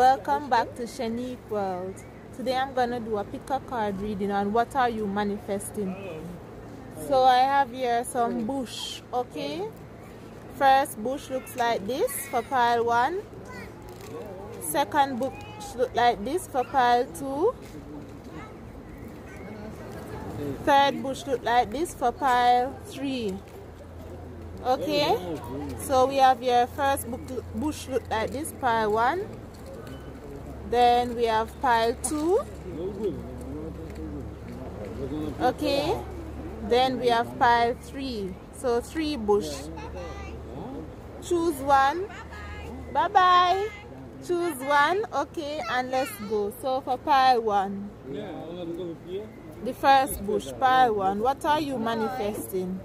Welcome back to Cheeenique World. Today I'm going to do a pick a card reading on what are you manifesting. So I have here some bush, okay? First bush looks like this for pile 1. Second bush looks like this for pile 2. Third bush looks like this for pile 3. Okay, so we have your first bush look like this, pile 1. Then we have pile 2. Okay, then we have pile 3. So 3 bush. Choose one. Bye bye. Choose one. Okay, and let's go. So for pile 1, the first bush, pile 1. What are you manifesting?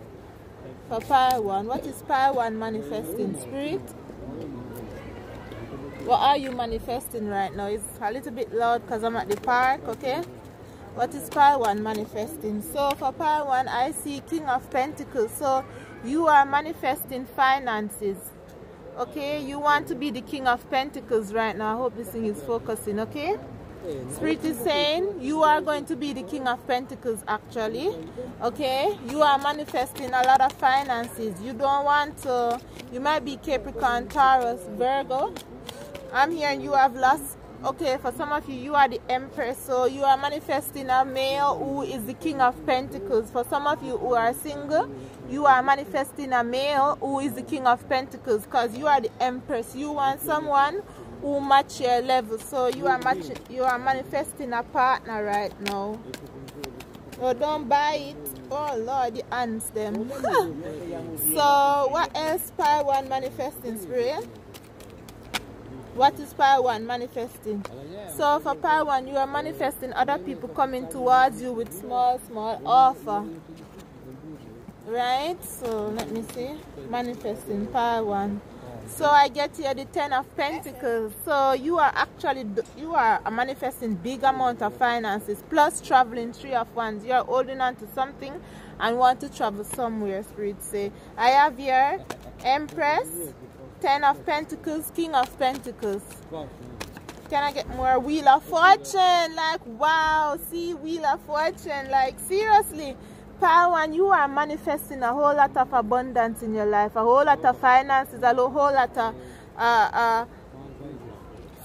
For pile 1, what is pile 1 manifesting, Spirit? What are you manifesting right now? It's a little bit loud because I'm at the park, okay? What is pile 1 manifesting? So for pile 1, I see King of Pentacles. So you are manifesting finances, okay? You want to be the King of Pentacles right now. I hope this thing is focusing, okay? Spirit is saying you are going to be the King of Pentacles actually, okay? You are manifesting a lot of finances. You don't want to, you might be Capricorn, Taurus, Virgo. I'm hearing you have lost, okay, for some of you, you are the Empress. So you are manifesting a male who is the King of Pentacles. For some of you who are single, you are manifesting a male who is the King of Pentacles because you are the Empress. You want someone who match your level, so you are manifesting a partner right now. Oh, don't buy it. Oh Lord, the ants them. So what else pile 1 manifesting, Spirit? What is pile 1 manifesting? So for pile 1, you are manifesting other people coming towards you with small offer, right? So let me see, manifesting pile 1. So I get here the 10 of Pentacles. So you are manifesting big amount of finances plus traveling, 3 of Wands. You are holding on to something and want to travel somewhere, Spirit say. I have here Empress, 10 of Pentacles, King of Pentacles. Can I get more? Wheel of Fortune, like wow, see, Wheel of Fortune, like seriously. Pile 1, you are manifesting a whole lot of abundance in your life, a whole lot of finances, a whole lot of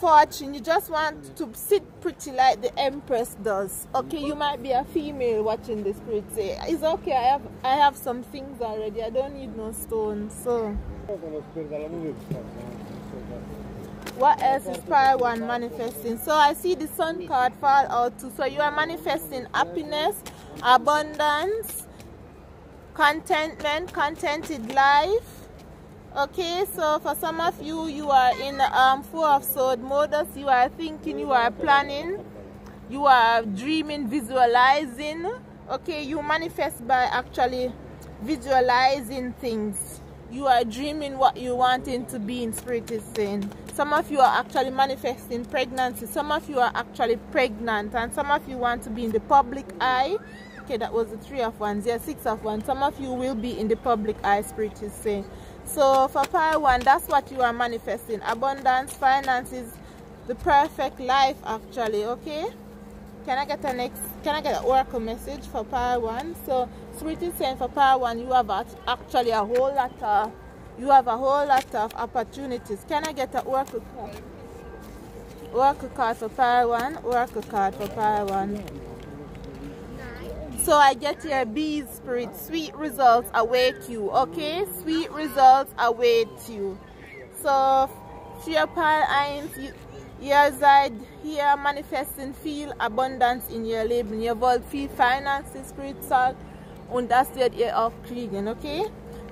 fortune. You just want to sit pretty like the Empress does. Okay, you might be a female watching this, Spirit say. It's okay, I have some things already. I don't need no stones. So what else is pile 1 manifesting? So I see the Sun card fall out too. So you are manifesting happiness, abundance, contentment, contented life. Okay, so for some of you, you are in the 4 of Swords modus. You are thinking, you are planning, you are dreaming, visualizing. Okay, you manifest by actually visualizing things. You are dreaming what you want it to be, in Spirit is saying. Some of you are actually manifesting pregnancy. Some of you are actually pregnant. And some of you want to be in the public eye. Okay, that was the 3 of Wands. Yeah, 6 of Wands. Some of you will be in the public eye, Spirit is saying. So for pile 1, that's what you are manifesting. Abundance, finances, the perfect life actually, okay? Can I get an oracle message for pile 1? So Spirit is saying for pile 1, you have actually a whole lot of opportunities. Can I get an oracle card? Oracle card for pile 1, oracle card for pile 1. So I get your bees, Spirit. Sweet results await you. Okay, sweet results await you. So fear pile 1, your side here manifesting, feel abundance in your Leben. Ihr wollt viel Finanzen, Spirit sagt, und das werdet ihr auch kriegen, okay?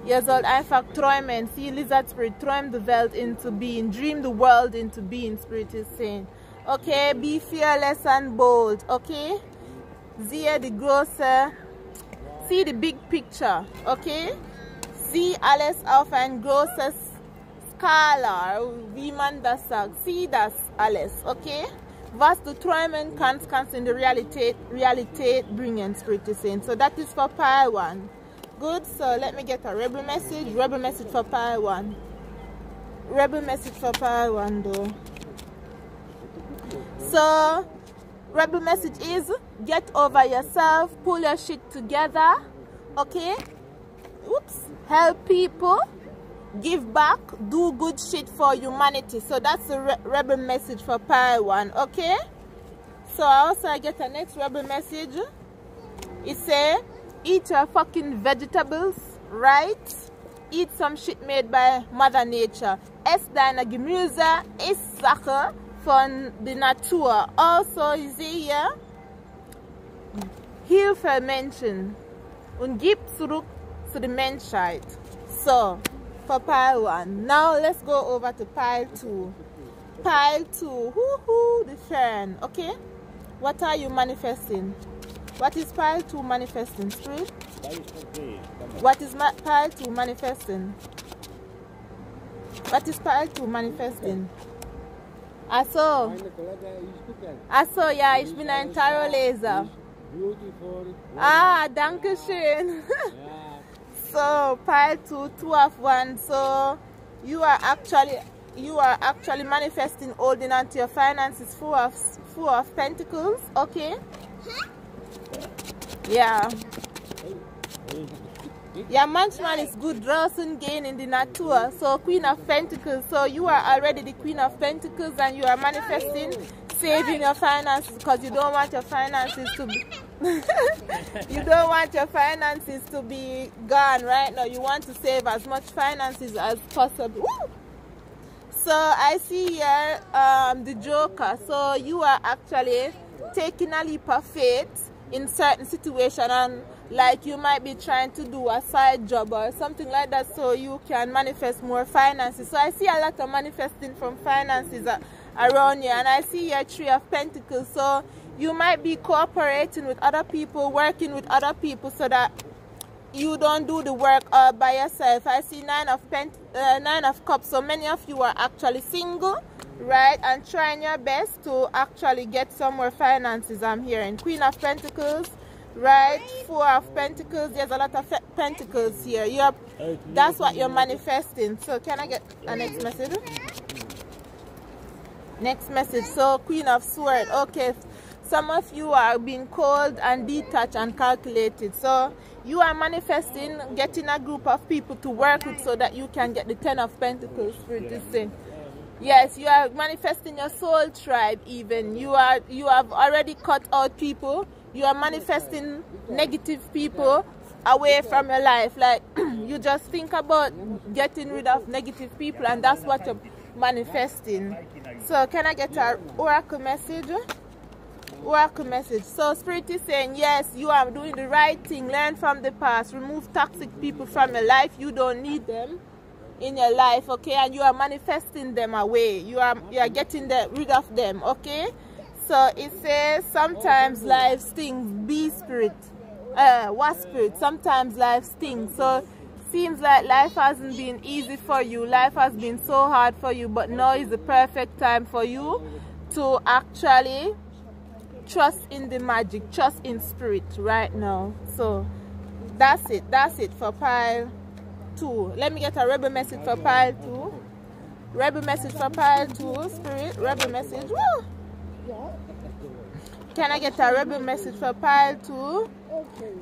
Ihr sollt einfach träumen, see Lizard Spirit, träum the world into being, dream the world into being, Spirit is saying. Okay, be fearless and bold, okay? See the big picture, okay? See alles auf ein großes Skala, wie man das sagt, see das alles, okay? Was du träumen kannst, kannst in die Realität bringen, Spirit is saying. So that is for pile 1. Good, so let me get a rebel message for pile 1. Rebel message for pile 1 though. So Rebel message is get over yourself, pull your shit together, okay? Oops. Help people, give back, do good shit for humanity. So that's the Rebel message for part one, okay? So I get the next Rebel message. It says, eat your fucking vegetables, right? Eat some shit made by Mother Nature. Es deine Gemüse, es Sache von der Natur. Also, you see here, hilfe Menschen und gib zurück zu der Menschheit. So, for pile one. Now, let's go over to pile two. Pile two, woohoo, the fern, okay? What are you manifesting? What is pile two manifesting, Street? What is pile two manifesting? What is pile two manifesting? Achso, ja, ich bin ein Tarotleser. Ah, danke schön. So, pile two, two of one. So, you are actually manifesting holding onto your finances, four of pentacles, okay? Yeah. Yeah, manchmal is good, draußen gehen in die Natur. So Queen of Pentacles, so you are already the Queen of Pentacles and you are manifesting saving your finances because you don't want your finances to be you don't want your finances to be gone right now. You want to save as much finances as possible. Woo! So I see here the Joker. So you are actually taking a leap of faith in certain situation, and like you might be trying to do a side job or something like that so you can manifest more finances. So I see a lot of manifesting from finances around you, and I see your Three of Pentacles. So you might be cooperating with other people, working with other people so that you don't do the work all by yourself. I see Nine of Cups. So many of you are actually single, right, and trying your best to actually get some more finances. I'm hearing Queen of Pentacles, right? Four of Pentacles. There's a lot of pentacles here. Yep, that's what you're manifesting. So can I get a next message? Next message. So Queen of Swords. Okay, some of you are being cold and detached and calculated. So you are manifesting getting a group of people to work with so that you can get the Ten of Pentacles for this thing. Yes, you are manifesting your soul tribe even. You have already cut out people. You are manifesting negative people away from your life. Like you just think about getting rid of negative people and that's what you're manifesting. So can I get an oracle message? Oracle message. So Spirit is saying, yes, you are doing the right thing. Learn from the past. Remove toxic people from your life. You don't need them in your life, okay? And you are manifesting them away. You are getting rid of them, okay? So it says sometimes life stings. Was spirit. Sometimes life stings. So seems like life hasn't been easy for you. Life has been so hard for you, but now is the perfect time for you to actually trust in the magic, trust in spirit right now. So that's it. That's it for pile two. Let me get a Rebel message for pile two. Rebel message for pile two. Spirit, Rebel message. Woo! Can I get a Rebel message for pile two?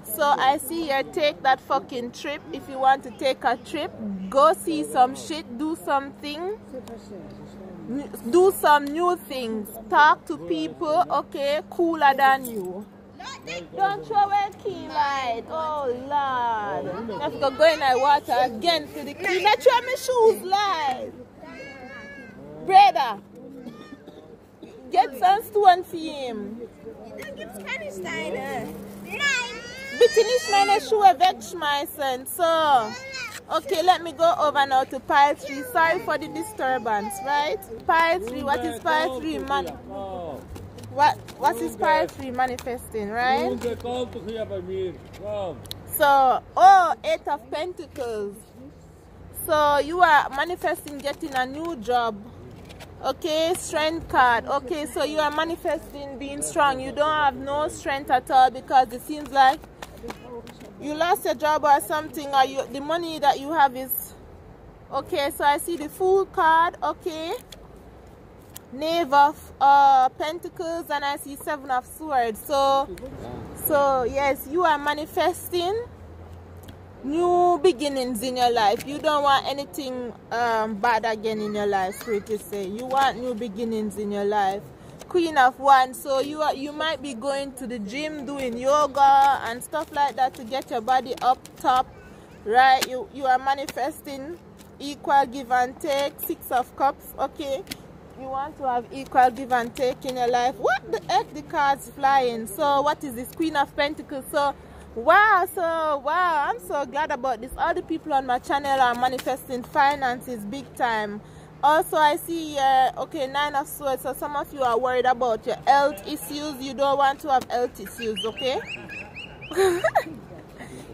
So I see you take that fucking trip. If you want to take a trip, go see some shit, do something, do some new things, talk to people, okay, cooler than you. Don't throw away key light. Oh Lord, I have to go in the water again for the key. Not throw my shoes light. Brother, get some stone for him. You don't give Spanish time. Bitte nicht meine Schuhe wegschmeißen. So, okay, let me go over now to pile three. Sorry for the disturbance, right? Pile three. What is pile three, man? What is pile three manifesting, right? So, oh, Eight of Pentacles. So, you are manifesting getting a new job. Okay, strength card. Okay, so you are manifesting being strong. You don't have no strength at all because it seems like you lost your job or something, or the money that you have is... Okay, so I see the Fool card. Okay. Knave of Pentacles, and I see Seven of Swords. So yes, you are manifesting new beginnings in your life. You don't want anything bad again in your life, straight to say. You want new beginnings in your life. Queen of Wands, so you might be going to the gym, doing yoga and stuff like that to get your body up top, right? You are manifesting equal give and take. Six of Cups, okay? You want to have equal give and take in your life. What the heck, the cards flying. So what is this? Queen of Pentacles. So wow, I'm so glad about this. All the people on my channel are manifesting finances big time. Also, I see here, okay, Nine of Swords. So some of you are worried about your health issues. You don't want to have health issues, okay?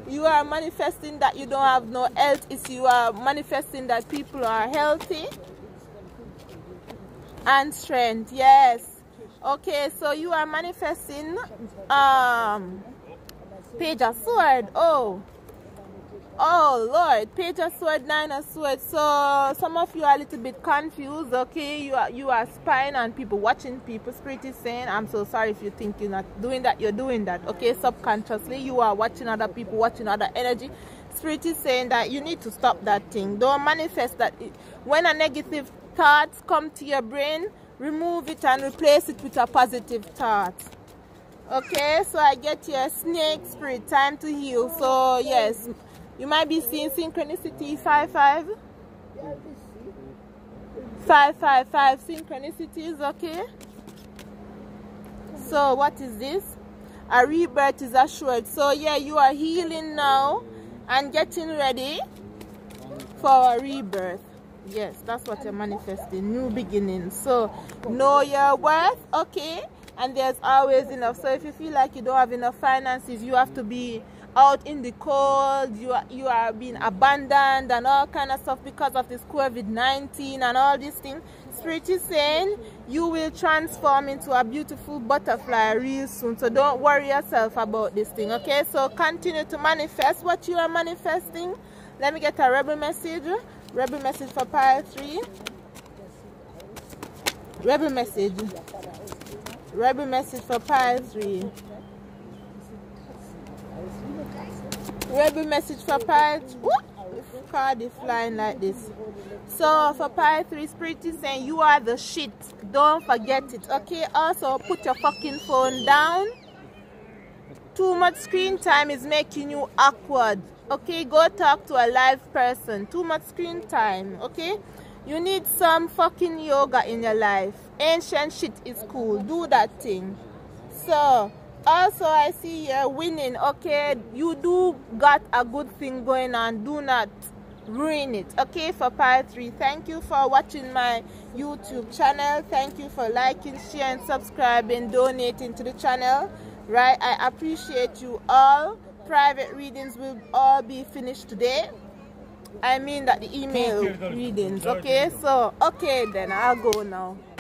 You are manifesting that you don't have no health issue. You are manifesting that people are healthy and strength, yes. Okay, so you are manifesting Page of Swords. Oh Lord, Page of Swords, Nine of Swords. So some of you are a little bit confused, okay? You are spying on people, watching people. Spirit is saying, I'm so sorry if you think you're not doing that, you're doing that, okay? Subconsciously, you are watching other people, watching other energy. Spirit is saying that you need to stop that thing. Don't manifest that. When a negative thought comes to your brain, remove it and replace it with a positive thought. Okay, so I get your Snake, Spirit. Time to heal. So yes, you might be seeing synchronicity 555 synchronicities, okay? So what is this? A rebirth is assured. So yeah, you are healing now and getting ready for a rebirth. Yes, that's what you're manifesting, new beginnings. So know your worth, okay? And there's always enough. So if you feel like you don't have enough finances, you have to be out in the cold, you are being abandoned and all kind of stuff because of this COVID-19 and all these things. Spirit is saying you will transform into a beautiful butterfly real soon. So don't worry yourself about this thing, okay? So continue to manifest what you are manifesting. Let me get a rebel message. Rebel message for pile 3. Rebel message. Rebel message for pile 3. Rebel message for pile 3. What? Card is flying like this. So for pile 3, Spirit is saying you are the shit. Don't forget it. Okay. Also, put your fucking phone down. Too much screen time is making you awkward. Okay. Go talk to a live person. Too much screen time. Okay. You need some fucking yoga in your life. Ancient shit is cool. Do that thing. So, also I see you're winning, okay? You do got a good thing going on. Do not ruin it, okay? For part 3, thank you for watching my YouTube channel. Thank you for liking, sharing, subscribing, donating to the channel, right? I appreciate you all. Private readings will all be finished today. I mean that the email readings, okay? So, okay then, I'll go now.